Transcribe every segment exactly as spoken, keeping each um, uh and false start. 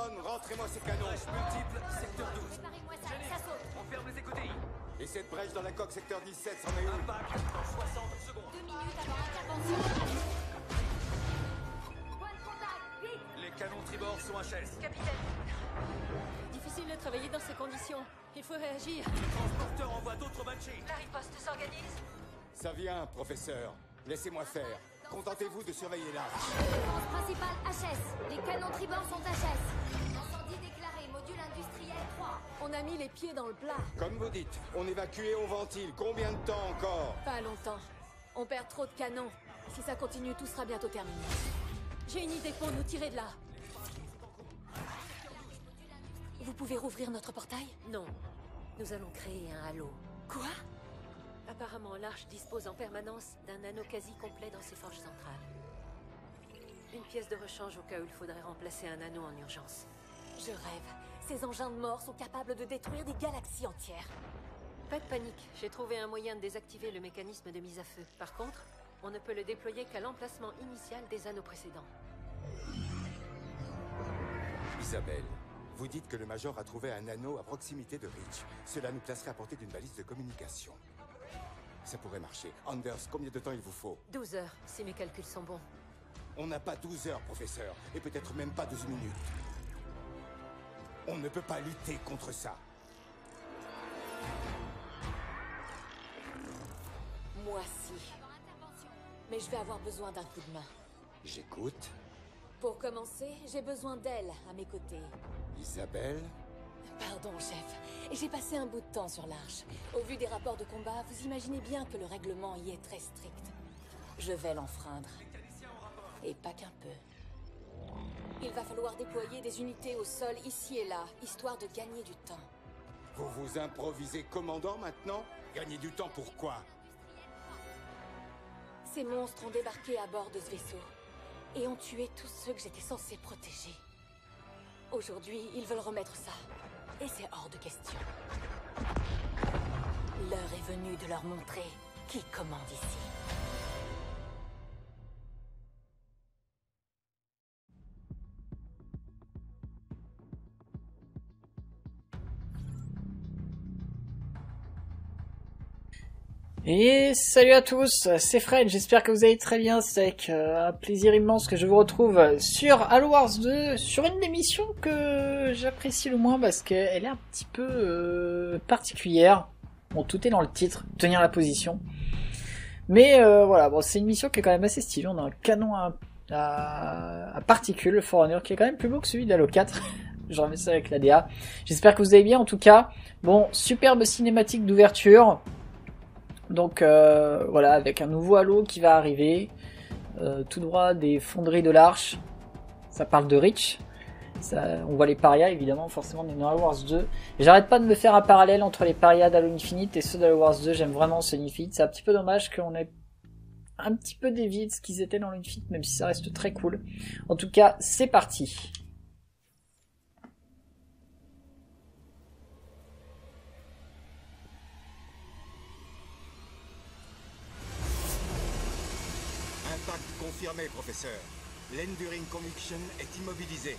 Personne, rentrez-moi ces canons. Brèche multiple, secteur douze. Préparez-moi ça, ça saute. On ferme les écotilles. Et cette brèche dans la coque, secteur dix-sept, c'en est où? Impact dans soixante secondes. Deux minutes avant intervention. Point de contact, vite. Les canons tribord sont H S. Capitaine. Difficile de travailler dans ces conditions. Il faut réagir. Le transporteur envoie d'autres Banshees. La riposte s'organise. Ça vient, professeur. Laissez-moi faire. Contentez-vous de surveiller l'arche. Défense principale H S. Les canons tribords sont H S. Incendie déclaré, module industriel trois. On a mis les pieds dans le plat. Comme vous dites, on évacue et on ventile. Combien de temps encore? Pas longtemps. On perd trop de canons. Si ça continue, tout sera bientôt terminé. J'ai une idée pour nous tirer de là. Vous pouvez rouvrir notre portail? Non. Nous allons créer un halo. Quoi? Apparemment, l'arche dispose en permanence d'un anneau quasi complet dans ses forges centrales. Une pièce de rechange au cas où il faudrait remplacer un anneau en urgence. Je rêve. Ces engins de mort sont capables de détruire des galaxies entières. Pas de panique. J'ai trouvé un moyen de désactiver le mécanisme de mise à feu. Par contre, on ne peut le déployer qu'à l'emplacement initial des anneaux précédents. Isabelle, vous dites que le Major a trouvé un anneau à proximité de Reach. Cela nous placerait à portée d'une balise de communication. Ça pourrait marcher. Anders, combien de temps il vous faut? douze heures, si mes calculs sont bons. On n'a pas douze heures, professeur, et peut-être même pas douze minutes. On ne peut pas lutter contre ça. Moi, si. Mais je vais avoir besoin d'un coup de main. J'écoute. Pour commencer, j'ai besoin d'elle à mes côtés. Isabelle? Pardon, chef. J'ai passé un bout de temps sur l'arche. Au vu des rapports de combat, vous imaginez bien que le règlement y est très strict. Je vais l'enfreindre. Et pas qu'un peu. Il va falloir déployer des unités au sol ici et là, histoire de gagner du temps. Vous vous improvisez commandant maintenant? Gagner du temps pourquoi? Ces monstres ont débarqué à bord de ce vaisseau et ont tué tous ceux que j'étais censé protéger. Aujourd'hui, ils veulent remettre ça. Et c'est hors de question. L'heure est venue de leur montrer qui commande ici. Et salut à tous, c'est Fred, j'espère que vous allez très bien, c'est avec euh, un plaisir immense que je vous retrouve sur Halo Wars deux, sur une émission que j'apprécie le moins parce qu'elle est un petit peu euh, particulière. Bon, tout est dans le titre, tenir la position. Mais euh, voilà, bon, c'est une mission qui est quand même assez stylée, on a un canon à, à, à particules, le Forerunner, qui est quand même plus beau que celui d'Halo quatre. Je remets ça avec la D A. J'espère que vous allez bien en tout cas. Bon, superbe cinématique d'ouverture. Donc euh, voilà, avec un nouveau Halo qui va arriver, euh, tout droit des fonderies de l'Arche, ça parle de Reach, ça, on voit les Parias évidemment, forcément dans Halo Wars deux. J'arrête pas de me faire un parallèle entre les Parias d'Halo Infinite et ceux d'Halo Wars deux, j'aime vraiment ce Infinite, c'est un petit peu dommage qu'on ait un petit peu dévié de ce qu'ils étaient dans l'Infinite, même si ça reste très cool. En tout cas, c'est parti. Confirmé, professeur. L'Enduring Conviction est immobilisé.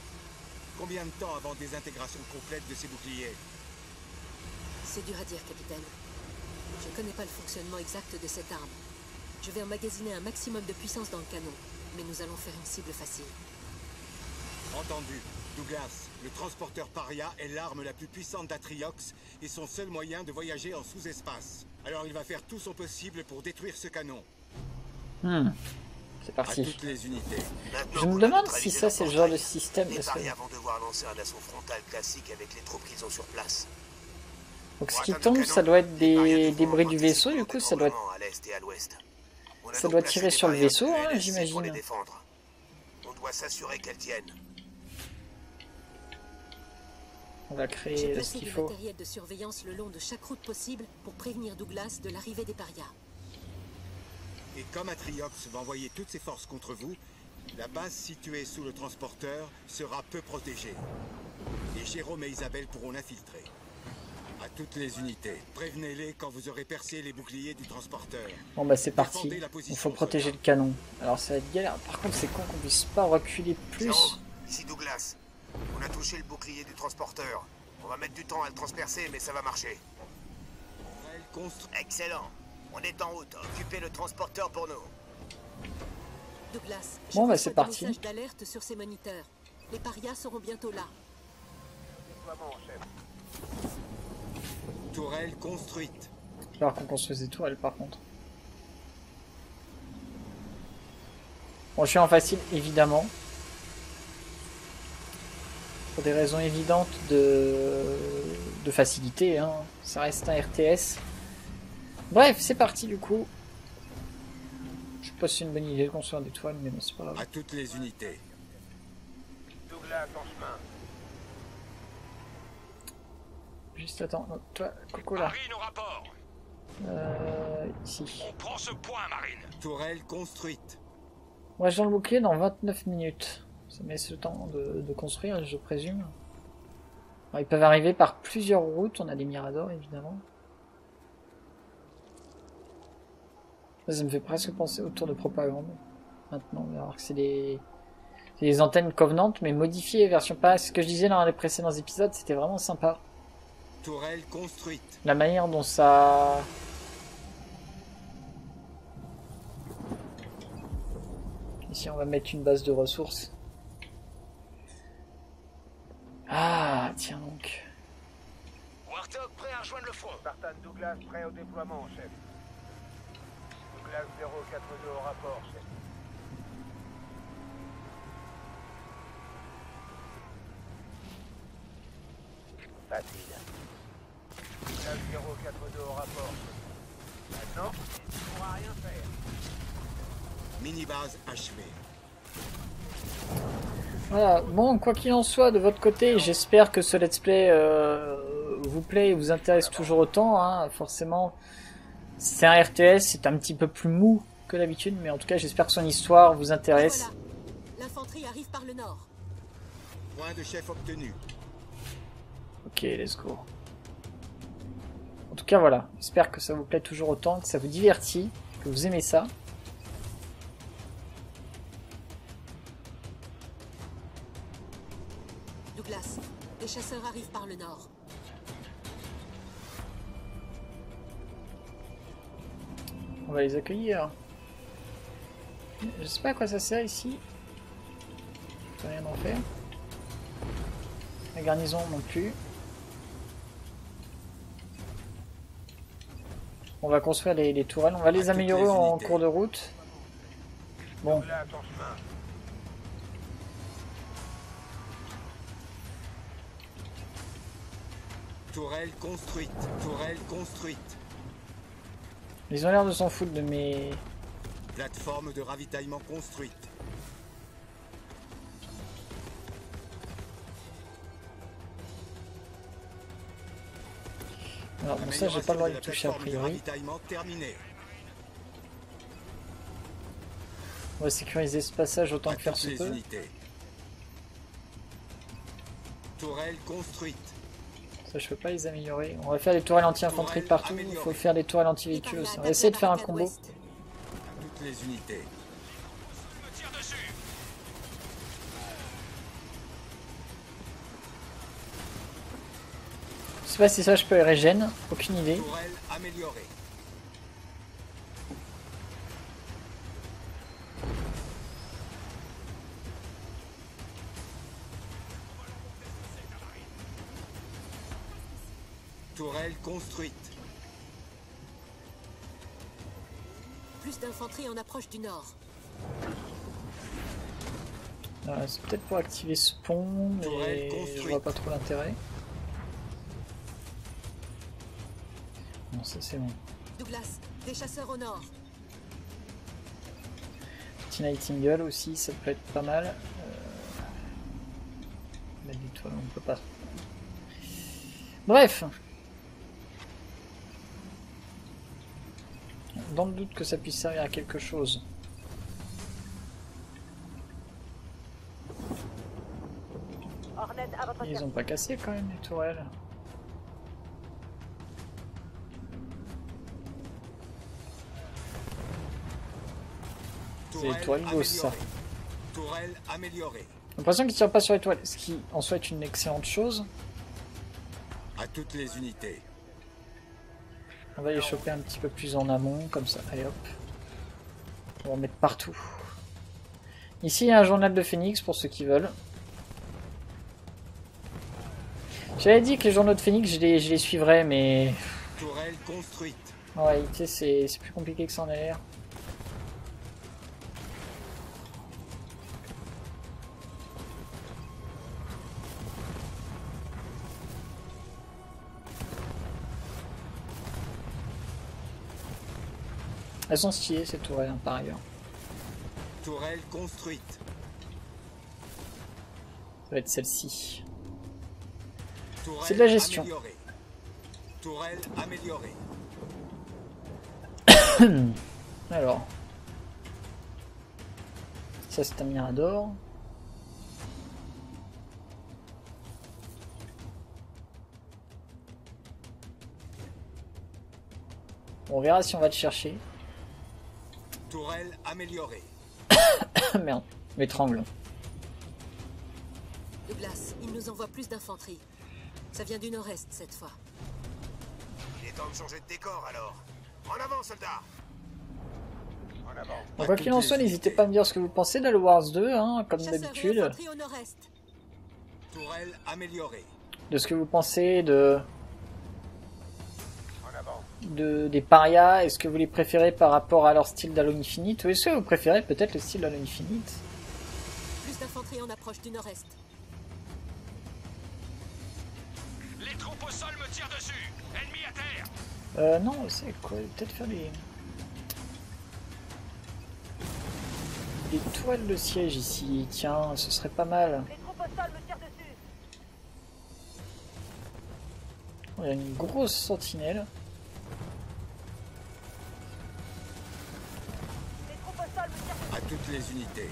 Combien de temps avant désintégration complète de ses boucliers? C'est dur à dire, capitaine. Je ne connais pas le fonctionnement exact de cette arme. Je vais emmagasiner un maximum de puissance dans le canon, mais nous allons faire une cible facile. Entendu. Douglas, le transporteur Paria est l'arme la plus puissante d'Atriox et son seul moyen de voyager en sous-espace. Alors il va faire tout son possible pour détruire ce canon. Hmm. C'est parti. Toutes les unités. Je me demande si ça c'est le genre de système. Les parce que... vont devoir lancer un assaut frontal classique avec les troupes qu'ils ont sur place. Donc ce qui tombe, ça doit être des débris du vaisseau, du coup ça doit ça doit tirer sur le vaisseau, hein, j'imagine. On doit s'assurer qu'elles tiennent. On va créer ce qu'il faut. J'ai placé du matériel de surveillance le long de chaque route possible pour prévenir Douglas de l'arrivée des Parias. Et comme Atriox va envoyer toutes ses forces contre vous, la base située sous le transporteur sera peu protégée. Et Jérôme et Isabelle pourront l'infiltrer. À toutes les unités, prévenez-les quand vous aurez percé les boucliers du transporteur. Bon bah c'est parti, il faut protéger le canon. Alors ça va être galère, par contre c'est con qu'on puisse pas reculer plus. Zéro, ici Douglas, On a touché le bouclier du transporteur. On va mettre du temps à le transpercer, mais ça va marcher. Excellent. On est en route. Occupez le transporteur pour nous. Douglas, bon, bah c'est parti. Message d'alerte sur ces moniteurs. Les parias seront bientôt là. Tourelle construite. Alors qu'on construise des tourelles par contre. Bon, je suis en facile évidemment. Pour des raisons évidentes de, de facilité, hein. Ça reste un R T S. Bref, c'est parti du coup. Je sais pas si c'est une bonne idée de construire des toiles, mais non, c'est pas grave. À toutes les unités. Douglas en chemin. Juste attends, oh, toi, coucou là. Marine au rapport. Euh, ici. On prend ce point, Marine. Tourelle construite. Moi, j'ai le bouclier dans vingt-neuf minutes. Ça met ce temps de, de construire, je présume. Alors, ils peuvent arriver par plusieurs routes. On a des miradors, évidemment. Ça me fait presque penser au tour de propagande. Maintenant, alors que c'est des... des antennes Covenant, mais modifiées, version pas. Ce que je disais dans les précédents épisodes, c'était vraiment sympa. Tourelle construite. La manière dont ça... Ici, on va mettre une base de ressources. Ah, tiens donc. Warthog prêt à rejoindre le front. Spartan Douglas prêt au déploiement, chef. Douglas zéro quatre deux au rapport, chef. Facile. Douglas zéro quatre deux au rapport, chef. Maintenant, on ne pourra rien faire. Mini-base achevée. Voilà, bon, quoi qu'il en soit, de votre côté, j'espère que ce let's play euh, vous plaît et vous intéresse toujours autant, hein. Forcément, c'est un R T S, c'est un petit peu plus mou que d'habitude, mais en tout cas, j'espère que son histoire vous intéresse. Voilà. L'infanterie arrive par le nord. Point de chef obtenu. Ok, let's go. En tout cas, voilà, j'espère que ça vous plaît toujours autant, que ça vous divertit, que vous aimez ça. Les chasseurs arrivent par le nord. On va les accueillir. Je sais pas à quoi ça sert ici. Je peux rien en faire. La garnison non plus. On va construire les, les tourelles. On va les améliorer en cours de route. Bon. Tourelle construite, tourelle construite. Ils ont l'air de s'en foutre de mes... Plateforme de ravitaillement construite. Alors bon, ça j'ai pas le droit de toucher a priori. On va sécuriser ce passage autant que faire se peut. Tourelle construite. Ça, je peux pas les améliorer. On va faire des tourelles anti-infanterie partout. Il faut faire des tourelles anti-véhicules aussi. On va essayer de faire un combo. Toutes les unités. Je sais pas si ça je peux les régène. Aucune idée. Tourelles améliorées. Tourelle construite. Plus d'infanterie en approche du nord. Ah, c'est peut-être pour activer ce pont, mais je vois pas trop l'intérêt. Bon, ça c'est bon. Douglas, des chasseurs au nord. Petit Nightingale aussi, ça peut être pas mal. Euh... Mettre des toiles, on peut pas. Bref. Dans le doute que ça puisse servir à quelque chose. Ils ont pas cassé quand même les tourelles. C'est les tourelles gosses ça. Tourelle améliorée. J'ai l'impression qu'il ne tire pas sur l'étoile, ce qui en soit une excellente chose. À toutes les unités. On va les choper un petit peu plus en amont, comme ça. Allez hop. On va en mettre partout. Ici, il y a un journal de Phoenix pour ceux qui veulent. J'avais dit que les journaux de Phoenix, je les, je les suivrais, mais... Tourelle construite. En réalité, c'est plus compliqué que ça en a l'air. Elles sont stylées, ces tourelles, hein, par ailleurs. Tourelle construite. Ça va être celle-ci. C'est de la gestion. Améliorée. Tourelle améliorée. Alors. Ça, c'est un mirador. On verra si on va te chercher. Tourelle améliorée. Merde, m'étrangle. Douglas, il nous envoie plus d'infanterie. Ça vient du nord-est cette fois. Il est temps de changer de décor alors. En avant, soldats. En avant. Donc, quoi qu'il en soit, n'hésitez pas à me dire ce que vous pensez d'Halo Wars deux, hein, comme d'habitude. Tourelle améliorée. De ce que vous pensez de. De, des parias, est-ce que vous les préférez par rapport à leur style d'Halo Infinite, ou est-ce que vous préférez peut-être le style d'Halo Infinite? Plus d'infanterie en approche du nord-est. Les troupes au sol me tirent dessus. Ennemis à terre. Euh non, c'est quoi? Peut-être faire des... des toiles de siège ici. Tiens, ce serait pas mal. Les troupes au sol me tirent dessus. Il y a une grosse sentinelle. Toutes les unités.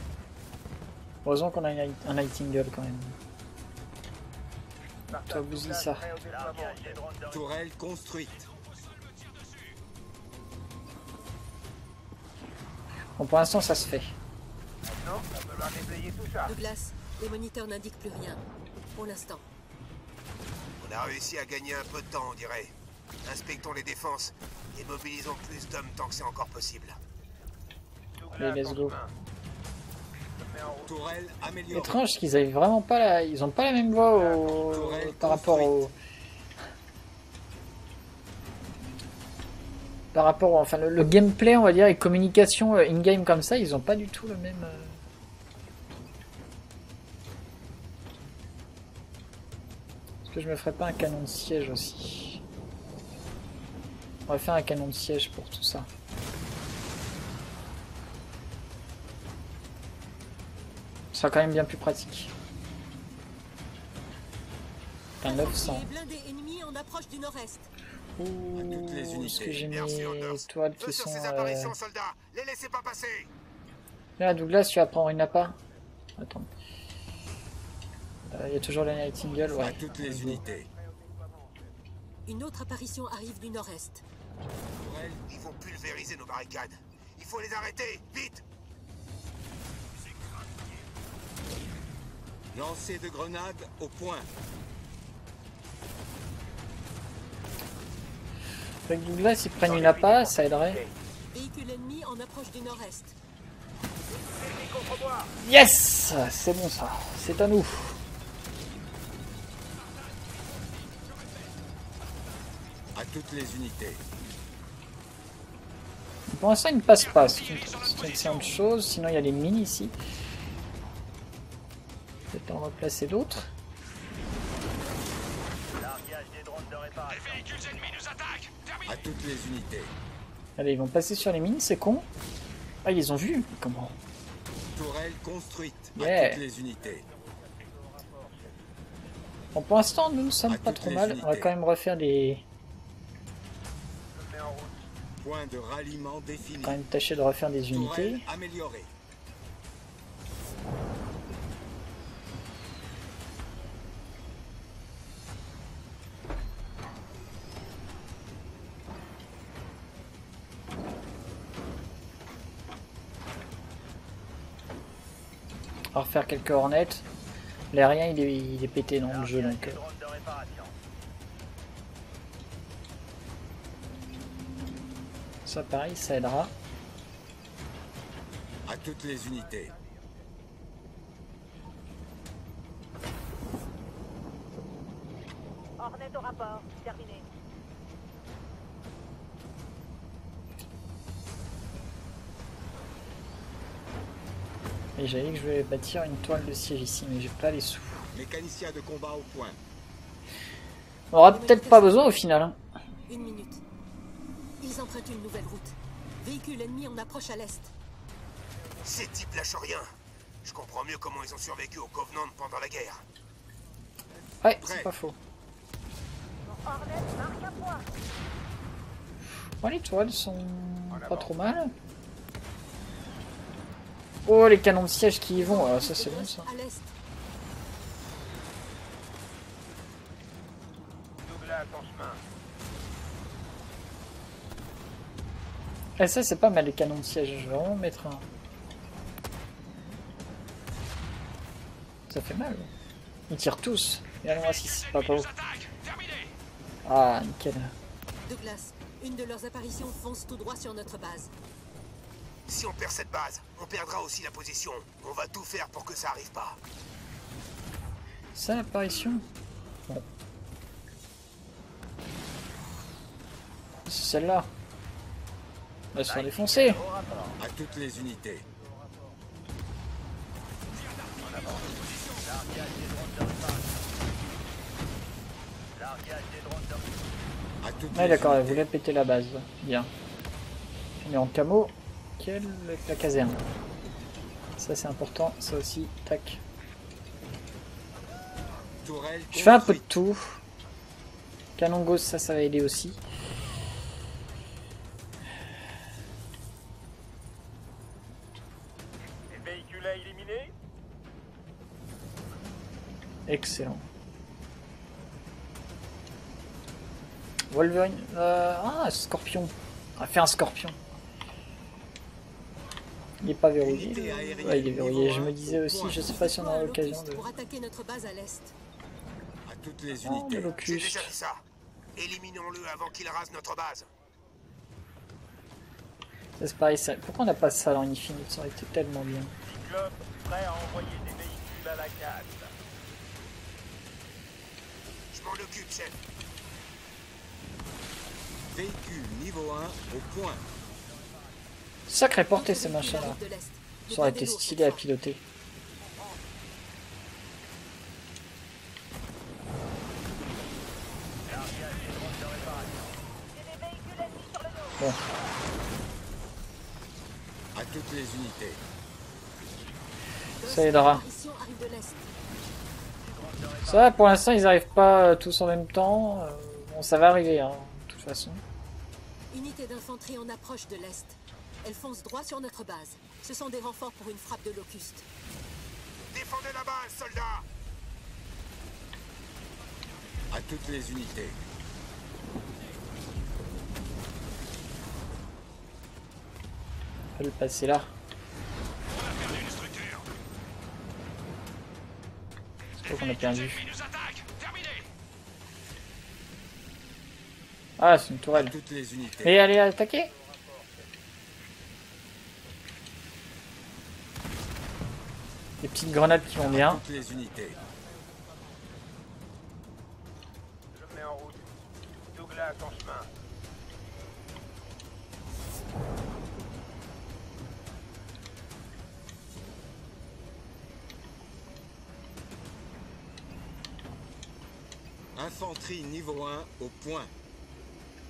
Heureusement qu'on a une, un Nightingale quand même. Toi vous dis ça. Tourelle construite. Bon, pour l'instant ça se fait. Douglas, les moniteurs n'indiquent plus rien. Pour l'instant. On a réussi à gagner un peu de temps on dirait. Inspectons les défenses et mobilisons plus d'hommes tant que c'est encore possible. Allez, let's go. Étrange qu'ils avaient vraiment pas la... Ils ont pas la même voix au... par rapport au... Par rapport au... Enfin, le, le gameplay, on va dire, et communication in-game comme ça, ils ont pas du tout le même... Est-ce que je me ferais pas un canon de siège aussi? On va faire un canon de siège pour tout ça. Ce sera quand même bien plus pratique. Un neuf cents. Ouh, est-ce que j'ai mis les toiles qui sont... Là, Douglas, tu vas prendre une appât. Attends. Il euh, y a toujours la Nightingale, ouais. Une autre apparition arrive du nord-est. Ils vont pulvériser nos barricades. Il faut les arrêter, vite! Lancer de grenades au point. Avec Douglas, s'ils prennent une appât, ça aiderait. Véhicule ennemi en approche du nord-est. Yes! C'est bon ça, c'est à nous. À toutes les unités. Pour l'instant, ils ne passent pas, c'est une excellente chose. Sinon, il y a les mines ici. Peut-être en replacer d'autres. À toutes les unités. Allez, ils vont passer sur les mines, c'est con. Ah, ils les ont vus, comment? Tourelle construite. Yeah. À toutes les unités. Bon, pour l'instant, nous ne sommes à pas trop mal. Unités. On va quand même refaire des. Point de ralliement défini. On va quand même tâcher de refaire des unités. Tourelle améliorée. va refaire quelques Hornets. L'aérien il est, il est pété dans le jeu donc. Ça pareil, ça aidera. À toutes les unités. Hornet au rapport, terminé. Et j'avais dit que je vais bâtir une toile de siège ici, mais j'ai pas les sous. Mécanicien de combat au point. On aura peut-être pas besoin au final. Une minute. Ils empruntent une nouvelle route. Véhicule ennemi en approche à l'est. Ces types lâchent rien. Je comprends mieux comment ils ont survécu au Covenant pendant la guerre. Ouais, c'est pas faux. Bon, les toiles sont pas trop mal. Oh, les canons de siège qui y vont, ah, ça c'est bon ça. Et ça c'est pas mal les canons de siège, je vais vraiment mettre un... Ça fait mal. Ils tirent tous. Et allons voir si c'est pas beau. Ah, nickel. Douglas, une de leurs apparitions fonce tout droit sur notre base. Si on perd cette base, on perdra aussi la position. On va tout faire pour que ça arrive pas. Ça l'apparition. Bon. C'est celle-là. Elle sera défoncée. À toutes les unités. Ah d'accord, elle voulait péter la base. Bien. On est en camo. Quelle la caserne. Ça c'est important, ça aussi, tac. Je fais un peu de tout. Canon gauche, ça ça va aider aussi. Les véhicules à éliminer. Excellent. Wolverine. Euh, ah, scorpion. On a fait un scorpion. Il n'est pas verrouillé. Ouais, il est verrouillé. Je me disais aussi, je sais pas si on aura l'occasion de. Oh, le locus. Éliminons-le avant qu'il rase notre base. C'est pareil ça. Pourquoi on n'a pas ça dans Infinite? Ça aurait été tellement bien. Prêt à envoyer des véhicules à la case. Je m'en occupe, chef. Véhicule niveau un au point. Sacré portée ces machins là. Ça aurait été stylé à piloter. Bon. À toutes les unités. Ça aidera. Ça pour l'instant ils arrivent pas tous en même temps. Bon ça va arriver hein, de toute façon. Unité d'infanterie en approche de l'est. Elle fonce droit sur notre base. Ce sont des renforts pour une frappe de locuste. Défendez la base, soldats! À toutes les unités. On va le passer là. On a perdu une structure. Je crois qu'on a perdu. Ah, c'est une tourelle. Et elle est attaquée? Les petites grenades qui vont bien. Les unités. Je mets en route. Douglas en chemin. Infanterie niveau un au point.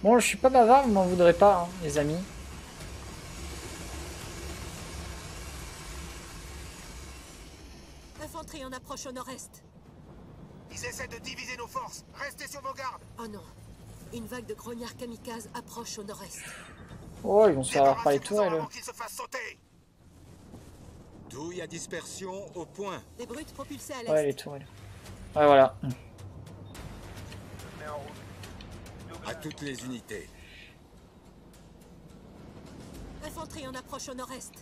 Bon, je suis pas bavard, vous m'en voudrez pas, hein, les amis. Infanterie en approche au nord-est. Ils essaient de diviser nos forces. Restez sur vos gardes. Oh non. Une vague de grognards kamikazes approche au nord-est. Oh, ils vont se faire par les tourelles. Avant qu'ils se fassent sauter. Douille à dispersion au point. Des brutes propulsées à l'est. Ouais, les tourelles. Ouais, voilà. À toutes les unités. Infanterie en approche au nord-est.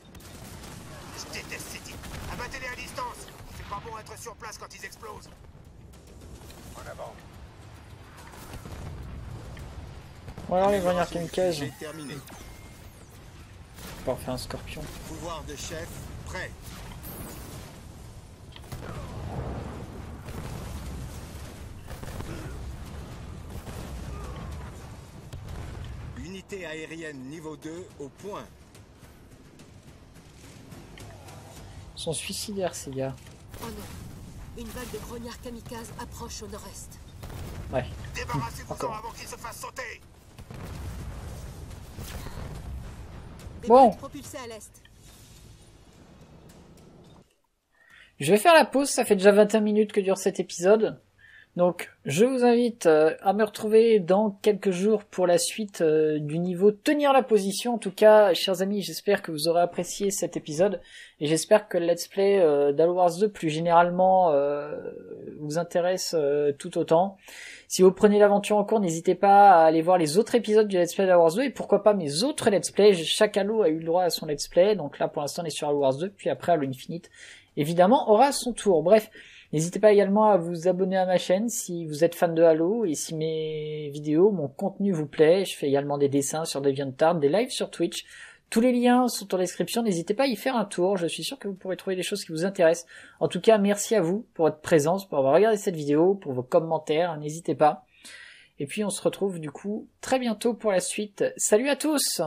Je déteste ces types. Abattez-les à distance. C'est pas bon être sur place quand ils explosent. En avant. Voilà les grenards qui me cagent. J'ai terminé. On va faire un scorpion. Pouvoir de chef prêt. Unité aérienne niveau deux au point. Ils sont suicidaires ces gars. Oh non. Une vague de grognards kamikazes approche au nord-est. Ouais. Débarrassez-vous avant qu'ils se fassent sauter. Bon. Je vais faire la pause, ça fait déjà vingt et une minutes que dure cet épisode. Donc je vous invite à me retrouver dans quelques jours pour la suite du niveau tenir la position. En tout cas, chers amis, j'espère que vous aurez apprécié cet épisode et j'espère que le let's play d'Halo Wars deux plus généralement vous intéresse tout autant. Si vous prenez l'aventure en cours, n'hésitez pas à aller voir les autres épisodes du let's play d'Halo Wars deux et pourquoi pas mes autres let's play. Chaque Halo a eu le droit à son let's play, donc là pour l'instant on est sur Halo Wars deux, puis après Halo Infinite évidemment aura son tour. Bref. N'hésitez pas également à vous abonner à ma chaîne si vous êtes fan de Halo et si mes vidéos, mon contenu vous plaît. Je fais également des dessins sur DeviantArt, des lives sur Twitch. Tous les liens sont en description, n'hésitez pas à y faire un tour. Je suis sûr que vous pourrez trouver des choses qui vous intéressent. En tout cas, merci à vous pour votre présence, pour avoir regardé cette vidéo, pour vos commentaires, n'hésitez pas. Et puis on se retrouve du coup très bientôt pour la suite. Salut à tous!